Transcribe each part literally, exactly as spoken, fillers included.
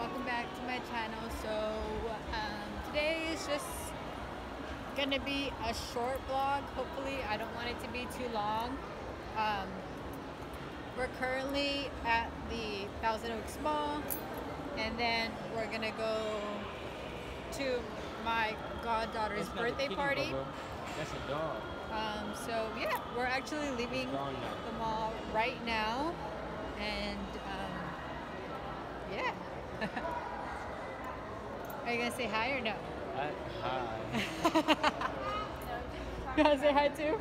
welcome back to my channel. So um, today is just gonna be a short vlog. Hopefully I don't want it to be too long. Um, we're currently at the Thousand Oaks Mall, and then we're gonna go to my goddaughter's birthday party. That's a dog. Um, so yeah, we're actually leaving the mall right now, and um, yeah. Are you gonna say hi or no? Uh, hi. You wanna say hi too?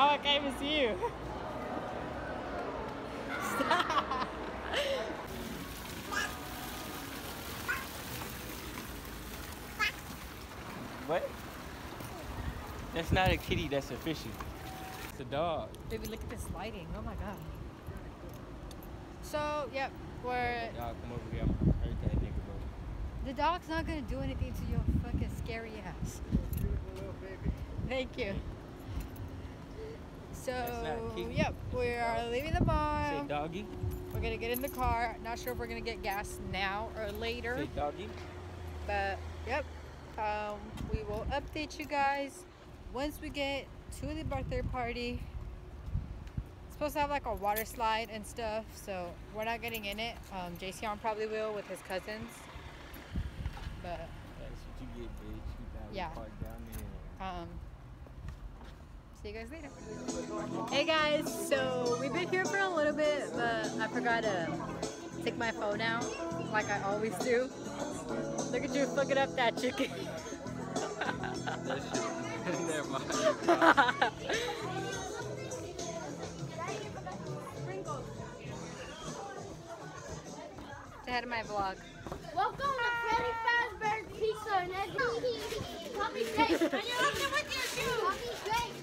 Oh, I can't even see you. Stop. What? That's not a kitty, that's a fishy. It's a dog. Baby, look at this lighting. Oh my god. So, yep. Where dog, come over here. Everything I think about. The dog's not gonna do anything to your fucking scary ass. Beautiful little baby. Thank you. So yep, we are leaving the mall. Say doggy. We're gonna get in the car. Not sure if we're gonna get gas now or later. Say doggy. But yep, um, we will update you guys once we get to the birthday party. Supposed to have like a water slide and stuff, so we're not getting in it. um J C R probably will with his cousins, but that's what you get, bitch. You yeah park down there. Um see you guys later. Hey guys, so we've been here for a little bit, but I forgot to take my phone out like I always do. Look at you fucking up that chicken. That shit never mind. Ahead of my vlog. Welcome to Freddy Fazbear's Pizza and Edgy. Mommy Jake, and you're looking with your shoes. Mommy Jake.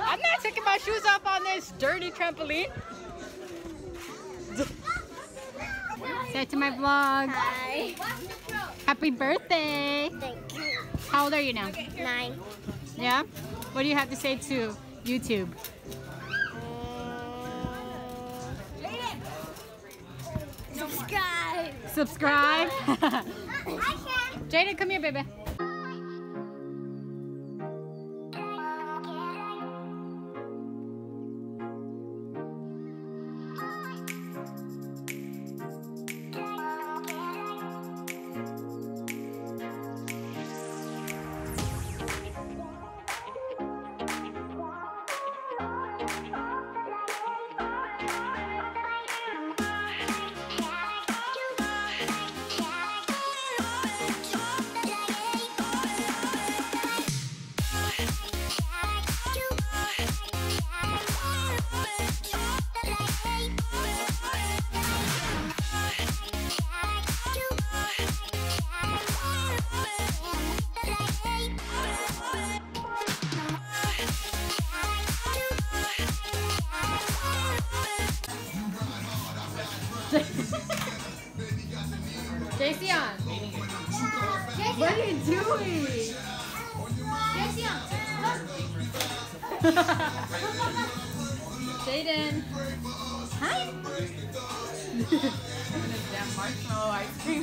I'm not taking my shoes off on this dirty trampoline. Say to my vlog. Hi. Happy birthday. Thank you. How old are you now? Nine. Yeah? What do you have to say to YouTube? Subscribe! Subscribe! Jada, come here, baby. J C on. What are you doing? J C on. Jaden. Hi. That marshmallow ice cream.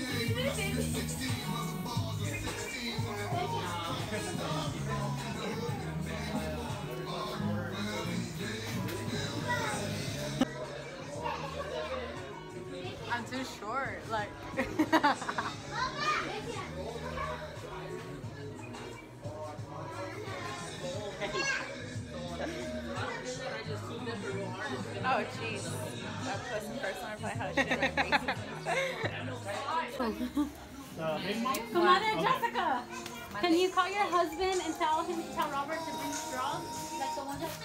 I'm too short, like. Oh jeez, that was the first time I probably had a shit in my face. Come on in, Jessica. Can you call your husband and tell him to tell Robert to bring straws? Like the one that's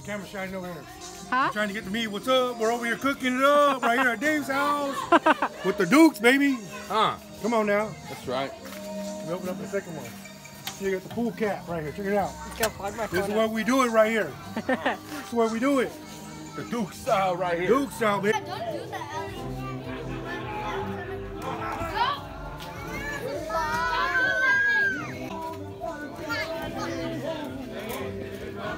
straws. Camera shining over here. Huh? Trying to get to me. What's up? We're over here cooking it up right here at Dave's house with the Dukes, baby. Huh? Come on now. That's right. We open up the second one. You got the pool cap right here. Check it out. This is where we do it right here. This is where we do it. The Duke style right here. Duke style, baby. Don't do that, Ellie. Go. Don't do that,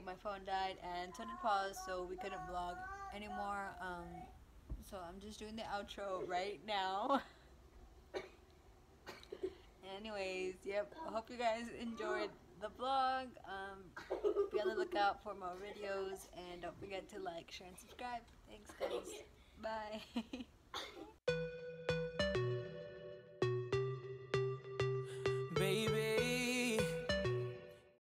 night my phone died and turned it pause, so we couldn't vlog anymore. Um, so I'm just doing the outro right now. Anyways, yep, I hope you guys enjoyed the vlog. Um, be on the lookout for more videos, and don't forget to like, share, and subscribe. Thanks guys, bye.